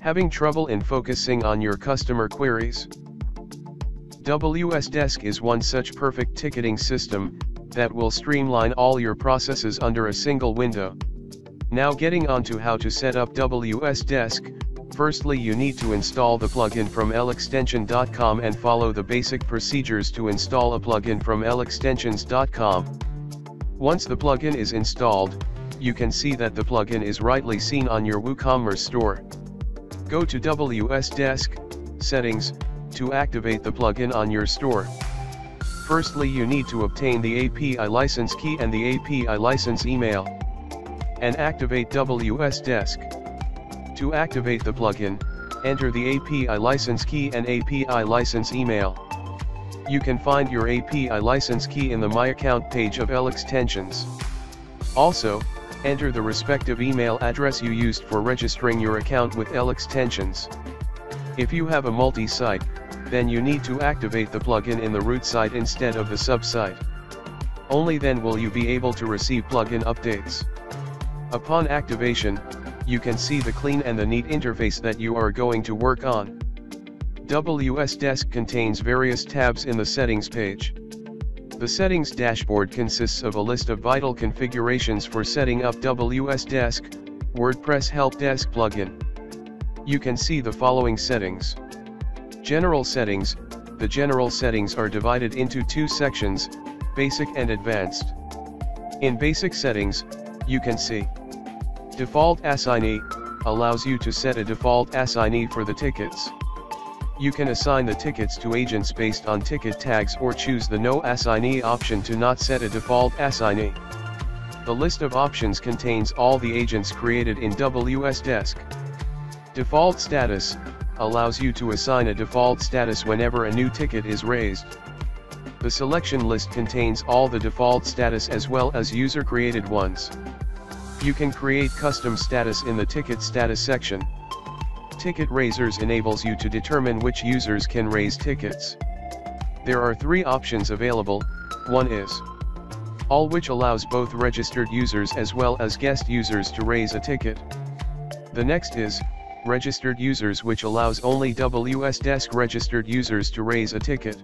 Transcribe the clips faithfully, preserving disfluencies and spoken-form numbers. Having trouble in focusing on your customer queries? WSDesk is one such perfect ticketing system that will streamline all your processes under a single window. Now getting on to how to set up WSDesk, firstly you need to install the plugin from elextensions dot com and follow the basic procedures to install a plugin from elextensions dot com. Once the plugin is installed, you can see that the plugin is rightly seen on your WooCommerce store. Go to WSDesk, Settings, to activate the plugin on your store. Firstly you need to obtain the A P I license key and the A P I license email, and activate WSDesk. To activate the plugin, enter the A P I license key and A P I license email. You can find your A P I license key in the My Account page of elextensions. Also, enter the respective email address you used for registering your account with elextensions. If you have a multi-site, then you need to activate the plugin in the root site instead of the sub-site. Only then will you be able to receive plugin updates. Upon activation, you can see the clean and the neat interface that you are going to work on. WSDesk contains various tabs in the settings page. The settings dashboard consists of a list of vital configurations for setting up WSDesk, WordPress Help Desk plugin. You can see the following settings. General settings. The general settings are divided into two sections, basic and advanced. In basic settings, you can see default assignee allows you to set a default assignee for the tickets. You can assign the tickets to agents based on ticket tags or choose the no assignee option to not set a default assignee. The list of options contains all the agents created in WSDesk. Default status allows you to assign a default status whenever a new ticket is raised. The selection list contains all the default status as well as user-created ones. You can create custom status in the ticket status section. Ticket raisers enables you to determine which users can raise tickets. There are three options available. One is all, which allows both registered users as well as guest users to raise a ticket. The next is registered users, which allows only WSDesk registered users to raise a ticket.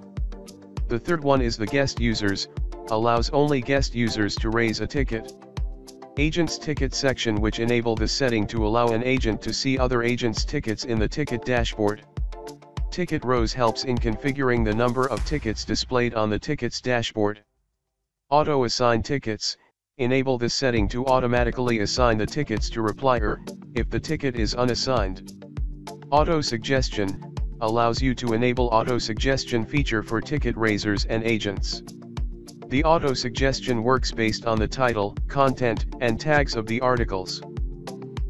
The third one is the guest users, allows only guest users to raise a ticket. Agents ticket section, which enable the setting to allow an agent to see other agents' tickets in the ticket dashboard. Ticket rows helps in configuring the number of tickets displayed on the tickets dashboard. Auto assign tickets, enable the setting to automatically assign the tickets to replier, if the ticket is unassigned. Auto suggestion, allows you to enable auto suggestion feature for ticket raisers and agents. The auto-suggestion works based on the title, content, and tags of the articles.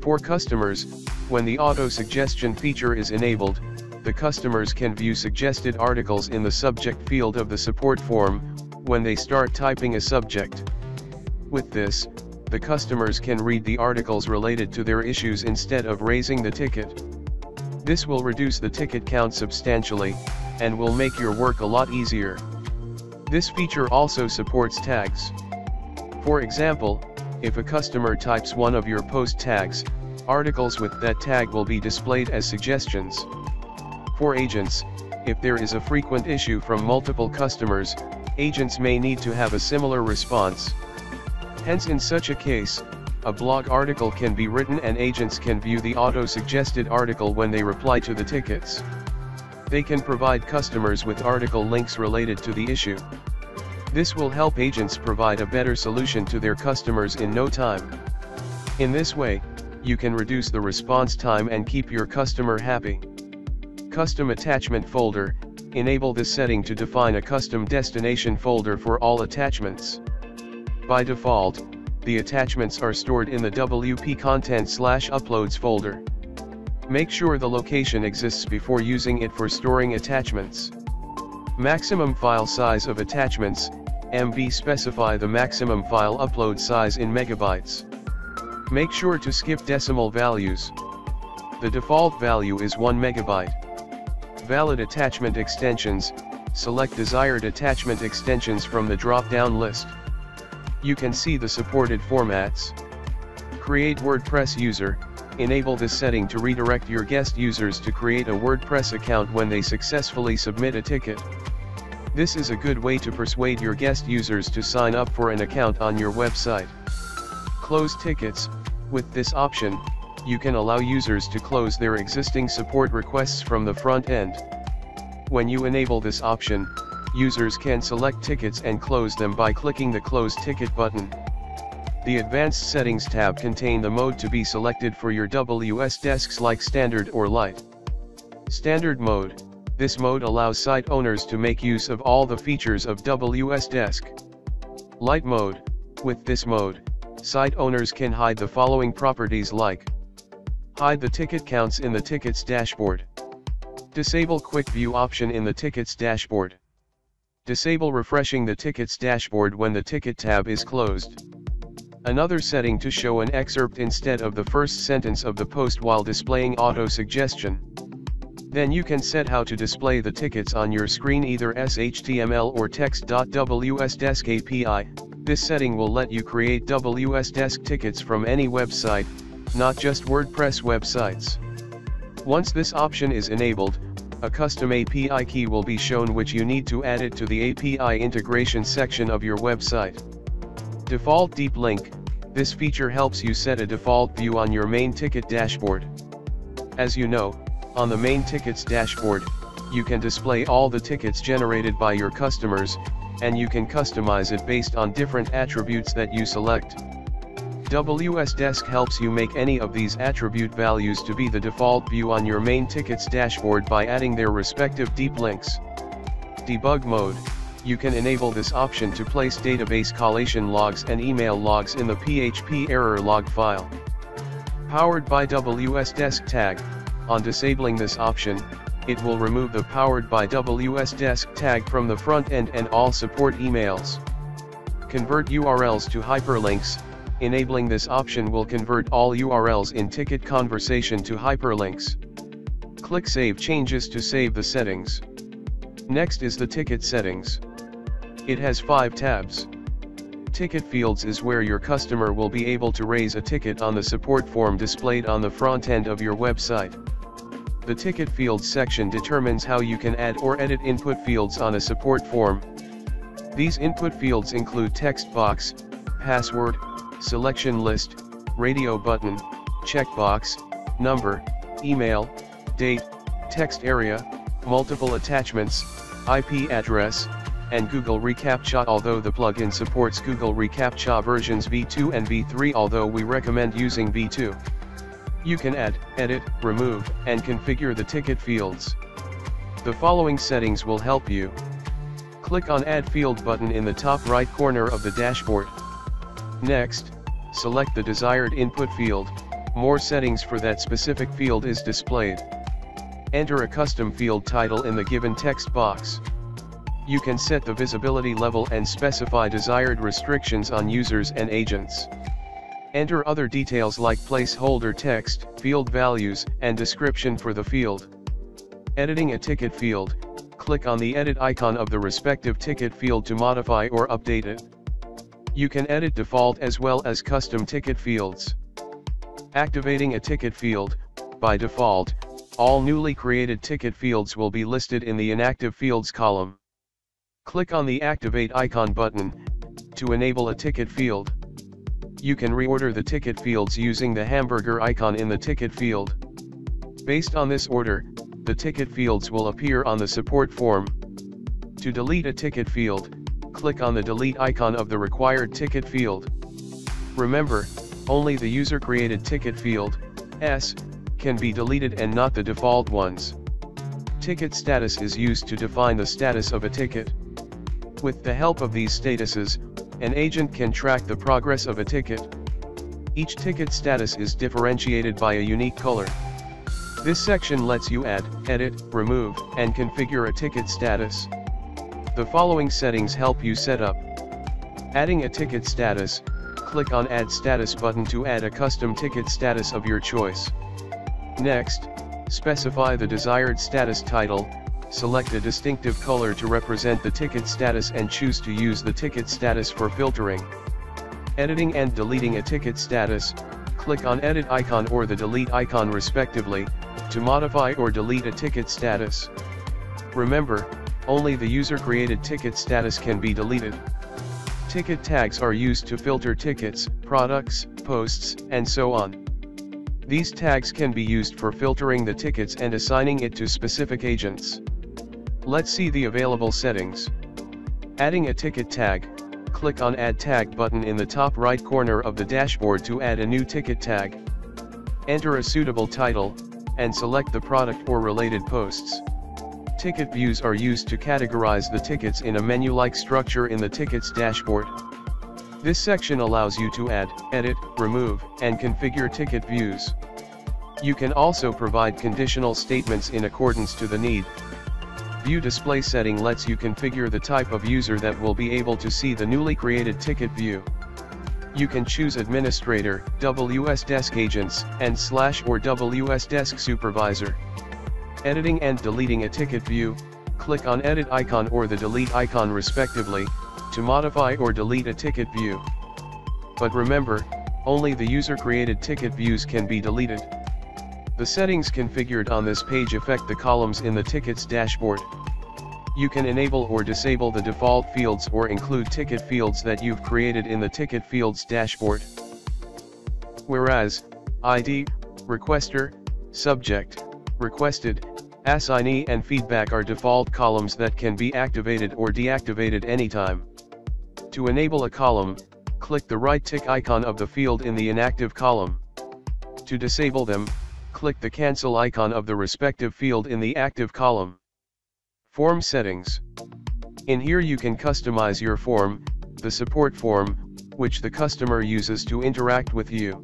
For customers, when the auto-suggestion feature is enabled, the customers can view suggested articles in the subject field of the support form, when they start typing a subject. With this, the customers can read the articles related to their issues instead of raising the ticket. This will reduce the ticket count substantially, and will make your work a lot easier. This feature also supports tags. For example, if a customer types one of your post tags, articles with that tag will be displayed as suggestions. For agents, if there is a frequent issue from multiple customers, agents may need to have a similar response. Hence, in such a case, a blog article can be written and agents can view the auto-suggested article when they reply to the tickets. They can provide customers with article links related to the issue. This will help agents provide a better solution to their customers in no time. In this way, you can reduce the response time and keep your customer happy. Custom attachment folder, enable this setting to define a custom destination folder for all attachments. By default, the attachments are stored in the W P content/uploads folder. Make sure the location exists before using it for storing attachments. Maximum file size of attachments, M B. Specify the maximum file upload size in megabytes. Make sure to skip decimal values. The default value is one megabyte. Valid attachment extensions, select desired attachment extensions from the drop-down list. You can see the supported formats. Create WordPress user, Enable this setting to redirect your guest users to create a WordPress account when they successfully submit a ticket. This is a good way to persuade your guest users to sign up for an account on your website. Close tickets. With this option, you can allow users to close their existing support requests from the front end. When you enable this option, users can select tickets and close them by clicking the Close Ticket button. The Advanced Settings tab contains the mode to be selected for your WSDesks like Standard or Lite. Standard mode. This mode allows site owners to make use of all the features of WSDesk. Lite mode. With this mode, site owners can hide the following properties like: hide the ticket counts in the tickets dashboard, disable quick view option in the tickets dashboard, disable refreshing the tickets dashboard when the ticket tab is closed. Another setting to show an excerpt instead of the first sentence of the post while displaying auto suggestion. Then you can set how to display the tickets on your screen either as H T M L or text.WSDesk A P I. This setting will let you create WSDesk tickets from any website, not just WordPress websites. Once this option is enabled, a custom A P I key will be shown which you need to add it to the A P I integration section of your website. Default deep link. This feature helps you set a default view on your main ticket dashboard. As you know, on the main tickets dashboard, you can display all the tickets generated by your customers, and you can customize it based on different attributes that you select. WSDesk helps you make any of these attribute values to be the default view on your main tickets dashboard by adding their respective deep links. Debug mode. You can enable this option to place database collation logs and email logs in the P H P error log file. Powered by WSDesk tag. On disabling this option, it will remove the Powered by WSDesk tag from the front end and all support emails. Convert U R Ls to hyperlinks. Enabling this option will convert all U R Ls in ticket conversation to hyperlinks. Click Save Changes to save the settings. Next is the ticket settings. It has five tabs. Ticket fields is where your customer will be able to raise a ticket on the support form displayed on the front end of your website. The Ticket Fields section determines how you can add or edit input fields on a support form. These input fields include text box, password, selection list, radio button, checkbox, number, email, date, text area, multiple attachments, I P address, and Google reCAPTCHA. Although the plugin supports Google reCAPTCHA versions V two and V three, although we recommend using V two. You can add, edit, remove, and configure the ticket fields. The following settings will help you. Click on Add Field button in the top right corner of the dashboard. Next, select the desired input field. More settings for that specific field is displayed. Enter a custom field title in the given text box. You can set the visibility level and specify desired restrictions on users and agents. Enter other details like placeholder text, field values, and description for the field. Editing a ticket field, click on the edit icon of the respective ticket field to modify or update it. You can edit default as well as custom ticket fields. Activating a ticket field, by default, all newly created ticket fields will be listed in the inactive fields column. Click on the Activate icon button to enable a ticket field. You can reorder the ticket fields using the hamburger icon in the ticket field. Based on this order, the ticket fields will appear on the support form. To delete a ticket field, click on the delete icon of the required ticket field. Remember, only the user-created ticket field S can be deleted and not the default ones. Ticket status is used to define the status of a ticket. With the help of these statuses, an agent can track the progress of a ticket. Each ticket status is differentiated by a unique color. This section lets you add, edit, remove, and configure a ticket status. The following settings help you set up. Adding a ticket status, click on Add Status button to add a custom ticket status of your choice. Next, specify the desired status title. Select a distinctive color to represent the ticket status and choose to use the ticket status for filtering. Editing and deleting a ticket status, click on Edit icon or the Delete icon respectively, to modify or delete a ticket status. Remember, only the user-created ticket status can be deleted. Ticket tags are used to filter tickets, products, posts, and so on. These tags can be used for filtering the tickets and assigning it to specific agents. Let's see the available settings. Adding a ticket tag, click on Add Tag button in the top right corner of the dashboard to add a new ticket tag. Enter a suitable title, and select the product or related posts. Ticket views are used to categorize the tickets in a menu-like structure in the tickets dashboard. This section allows you to add, edit, remove, and configure ticket views. You can also provide conditional statements in accordance to the need. View display setting lets you configure the type of user that will be able to see the newly created ticket view. You can choose administrator, WSDesk agents, and slash or WSDesk supervisor. Editing and deleting a ticket view, click on Edit icon or the Delete icon respectively, to modify or delete a ticket view. But remember, only the user-created ticket views can be deleted. The settings configured on this page affect the columns in the tickets dashboard. You can enable or disable the default fields or include ticket fields that you've created in the ticket fields dashboard. Whereas, I D, requester, subject, requested, assignee and feedback are default columns that can be activated or deactivated anytime. To enable a column, click the right tick icon of the field in the inactive column. To disable them, click the cancel icon of the respective field in the active column. Form settings. In here you can customize your form, the support form, which the customer uses to interact with you.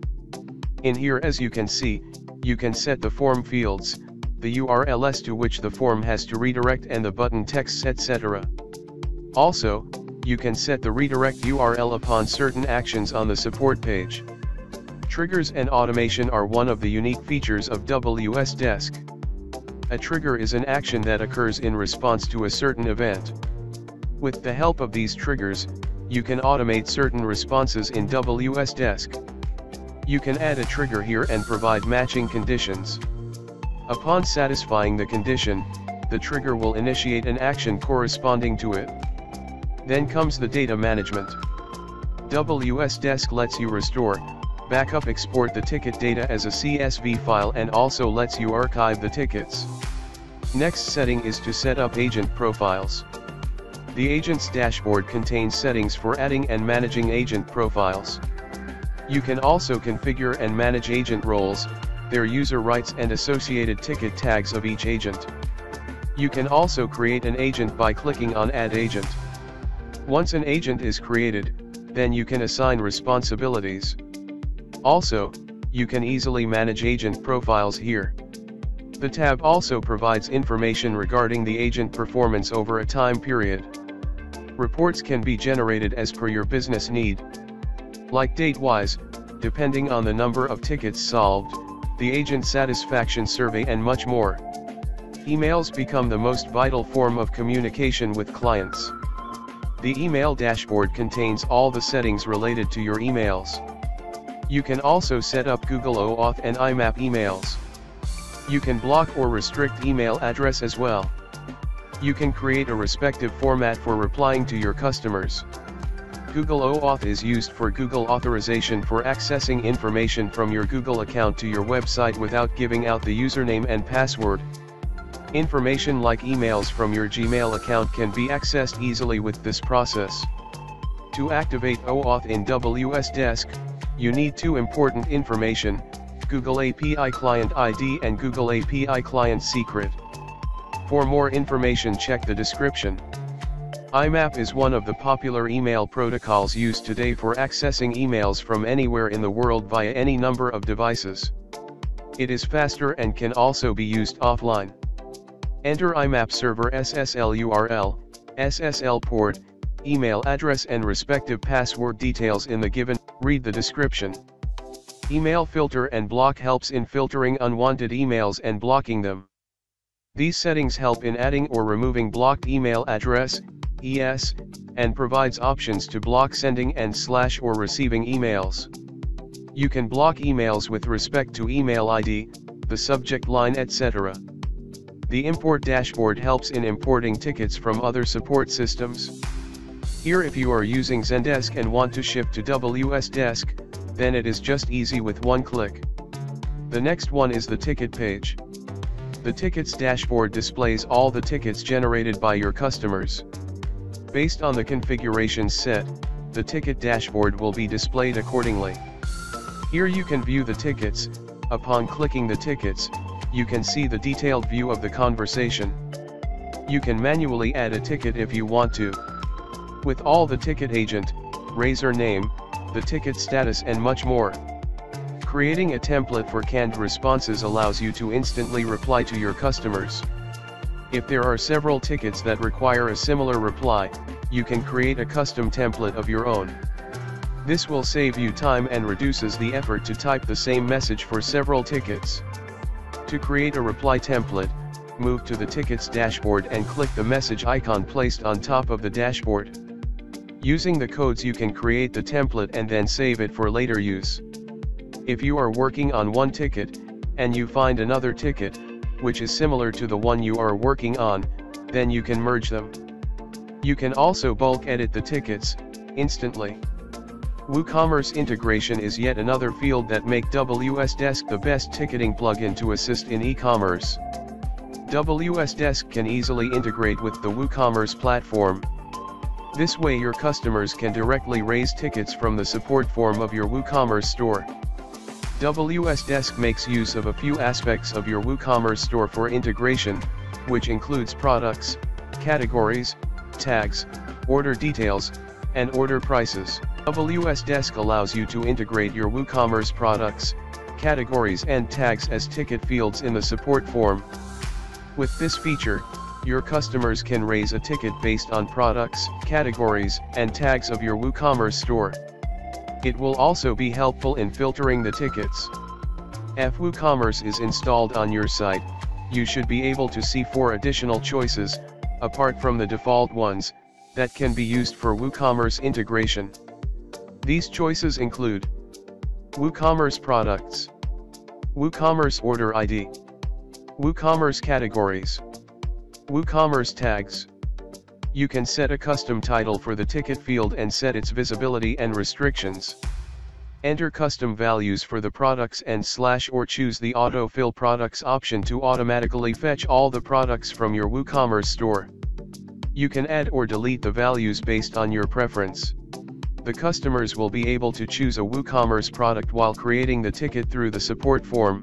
In here, as you can see, you can set the form fields, the U R Ls to which the form has to redirect and the button texts, et cetera. Also, you can set the redirect U R L upon certain actions on the support page. Triggers and automation are one of the unique features of WSDesk. A trigger is an action that occurs in response to a certain event. With the help of these triggers, you can automate certain responses in WSDesk. You can add a trigger here and provide matching conditions. Upon satisfying the condition, the trigger will initiate an action corresponding to it. Then comes the data management. WSDesk lets you restore, backup, export the ticket data as a C S V file and also lets you archive the tickets. Next setting is to set up agent profiles. The agents dashboard contains settings for adding and managing agent profiles. You can also configure and manage agent roles, their user rights and associated ticket tags of each agent. You can also create an agent by clicking on Add Agent. Once an agent is created, then you can assign responsibilities. Also, you can easily manage agent profiles here. The tab also provides information regarding the agent performance over a time period. Reports can be generated as per your business need. Like date-wise, depending on the number of tickets solved, the agent satisfaction survey and much more. Emails become the most vital form of communication with clients. The email dashboard contains all the settings related to your emails. You can also set up Google OAuth and I MAP emails. You can block or restrict email address as well. You can create a respective format for replying to your customers. Google OAuth is used for Google authorization for accessing information from your Google account to your website without giving out the username and password. Information like emails from your Gmail account can be accessed easily with this process. To activate OAuth in WSDesk, you need two important information, Google A P I Client I D and Google A P I Client Secret. For more information, check the description. I MAP is one of the popular email protocols used today for accessing emails from anywhere in the world via any number of devices. It is faster and can also be used offline. Enter I MAP server S S L U R L, S S L port, email address and respective password details in the given. Read the description. Email filter and block helps in filtering unwanted emails and blocking them. These settings help in adding or removing blocked email address, E S, and provides options to block sending and slash or receiving emails. You can block emails with respect to email I D, the subject line, et cetera. The import dashboard helps in importing tickets from other support systems. Here, if you are using Zendesk and want to ship to WSDesk, then it is just easy with one click. The next one is the ticket page. The tickets dashboard displays all the tickets generated by your customers. Based on the configurations set, the ticket dashboard will be displayed accordingly. Here you can view the tickets. Upon clicking the tickets, you can see the detailed view of the conversation. You can manually add a ticket if you want to. With all the ticket agent, raiser name, the ticket status and much more. Creating a template for canned responses allows you to instantly reply to your customers. If there are several tickets that require a similar reply, you can create a custom template of your own. This will save you time and reduces the effort to type the same message for several tickets. To create a reply template, move to the tickets dashboard and click the message icon placed on top of the dashboard. Using the codes you can create the template and then save it for later use. If you are working on one ticket, and you find another ticket, which is similar to the one you are working on, then you can merge them. You can also bulk edit the tickets, instantly. WooCommerce integration is yet another field that makes WSDesk the best ticketing plugin to assist in e-commerce. WSDesk can easily integrate with the WooCommerce platform. This way your customers can directly raise tickets from the support form of your WooCommerce store. WSDesk makes use of a few aspects of your WooCommerce store for integration, which includes products, categories, tags, order details, and order prices. WSDesk allows you to integrate your WooCommerce products, categories and tags as ticket fields in the support form. With this feature, your customers can raise a ticket based on products, categories, and tags of your WooCommerce store. It will also be helpful in filtering the tickets. If WooCommerce is installed on your site, you should be able to see four additional choices, apart from the default ones, that can be used for WooCommerce integration. These choices include WooCommerce products, WooCommerce order I D, WooCommerce categories, WooCommerce tags. You can set a custom title for the ticket field and set its visibility and restrictions. Enter custom values for the products and slash or choose the autofill products option to automatically fetch all the products from your WooCommerce store. You can add or delete the values based on your preference. The customers will be able to choose a WooCommerce product while creating the ticket through the support form.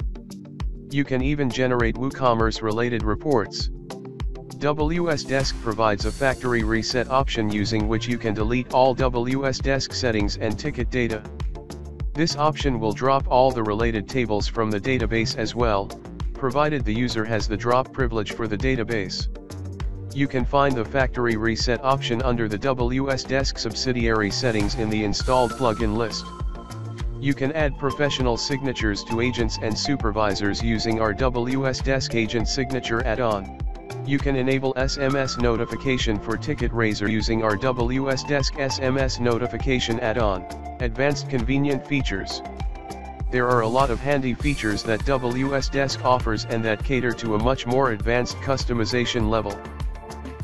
You can even generate WooCommerce-related reports. WSDesk provides a factory reset option using which you can delete all WSDesk settings and ticket data. This option will drop all the related tables from the database as well, provided the user has the drop privilege for the database. You can find the factory reset option under the WSDesk subsidiary settings in the installed plugin list. You can add professional signatures to agents and supervisors using our WSDesk agent signature add-on. You can enable S M S notification for ticket raiser using our WSDesk S M S notification add-on. Advanced convenient features. There are a lot of handy features that WSDesk offers and that cater to a much more advanced customization level.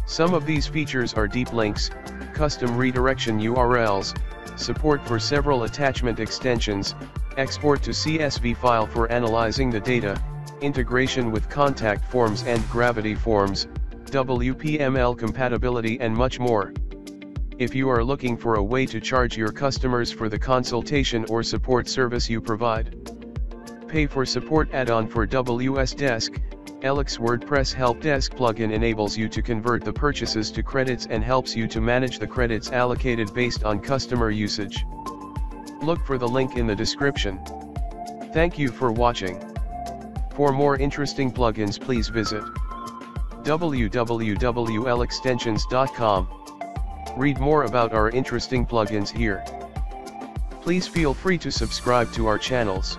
Some of these features are deep links, custom redirection U R Ls, support for several attachment extensions, export to C S V file for analyzing the data, integration with contact forms and gravity forms, W P M L compatibility and much more. If you are looking for a way to charge your customers for the consultation or support service you provide, pay for support add-on for WSDesk, Elex WordPress Help Desk plugin enables you to convert the purchases to credits and helps you to manage the credits allocated based on customer usage. Look for the link in the description. Thank you for watching. For more interesting plugins, please visit w w w dot elextensions dot com. Read more about our interesting plugins here. Please feel free to subscribe to our channels.